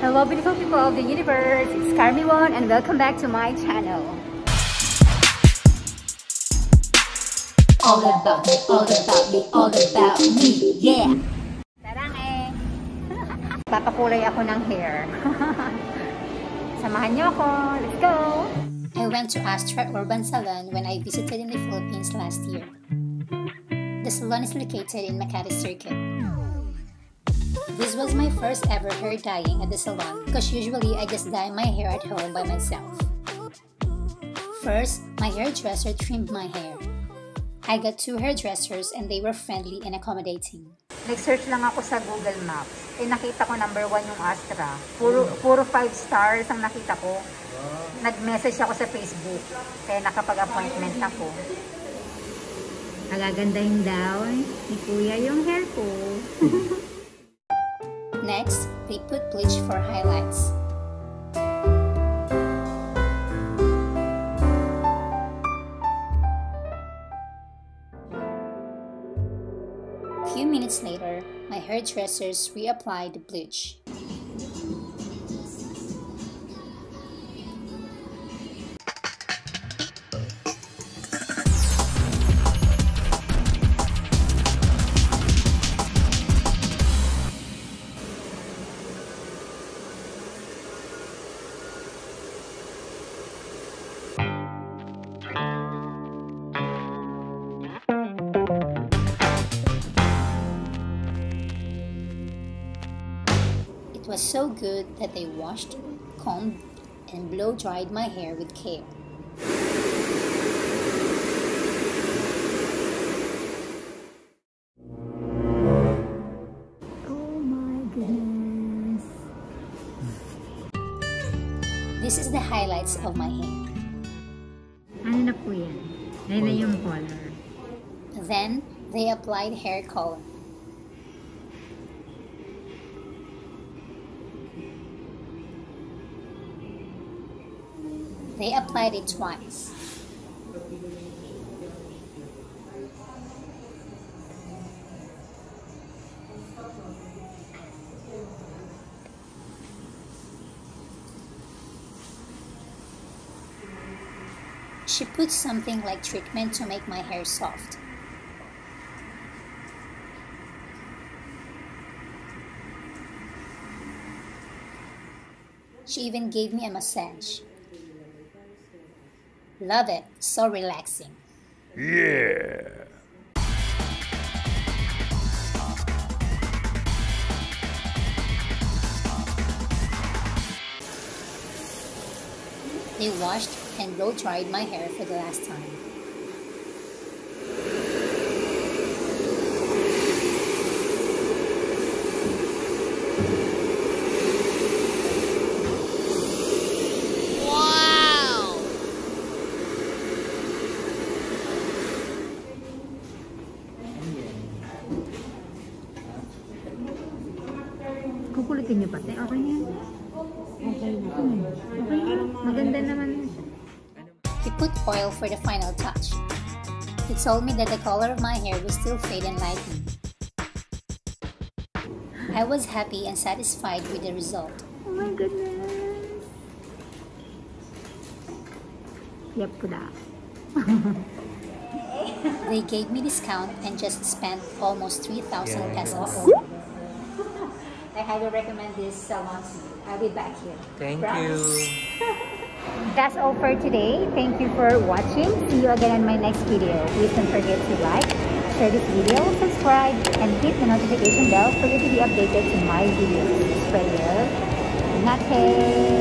Hello beautiful people of the universe, it's Carmi Won and welcome back to my channel. All about me, all about me, all about me, yeah! Tarang eh! Papakulay ako ng hair. Samahan niyo ako, let's go! I went to Azta Urban Salon when I visited in the Philippines last year. The salon is located in Makati Circuit. This was my first ever hair dyeing at the salon because usually I just dye my hair at home by myself. First, my hairdresser trimmed my hair. I got two hairdressers and they were friendly and accommodating. Nag-search lang ako sa Google Maps. Eh nakita ko #1 yung Azta. Puro 5 stars ang nakita ko. Nag-message ako sa Facebook. Kaya nakapag-appointment ako. Nagagandahin daw ni Kuya yung hair ko. Next, we put bleach for highlights. A few minutes later, my hairdressers reapplied the bleach. It was so good that they washed, combed, and blow-dried my hair with care. Oh my goodness! This is the highlights of my hair. Ano na po yan? Ano yung color? Then, they applied hair color. They applied it twice. She put something like treatment to make my hair soft. She even gave me a massage. Love it, so relaxing. Yeah. They washed and blow-dried my hair for the last time. Kukulitin niyo pati. Okay na yan. Okay na. Okay na. Maganda naman. He put oil for the final touch. He told me that the color of my hair will still fade and lighten. I was happy and satisfied with the result. Oh my goodness. Yep, kuda. They gave me discount and just spent almost 3,000 pesos. I highly recommend this salon. I'll be back here. Thank you. That's all for today. Thank you for watching. See you again in my next video. Please don't forget to like, share this video, subscribe, and hit the notification bell for you to be updated to my videos. Spread love. Namaste.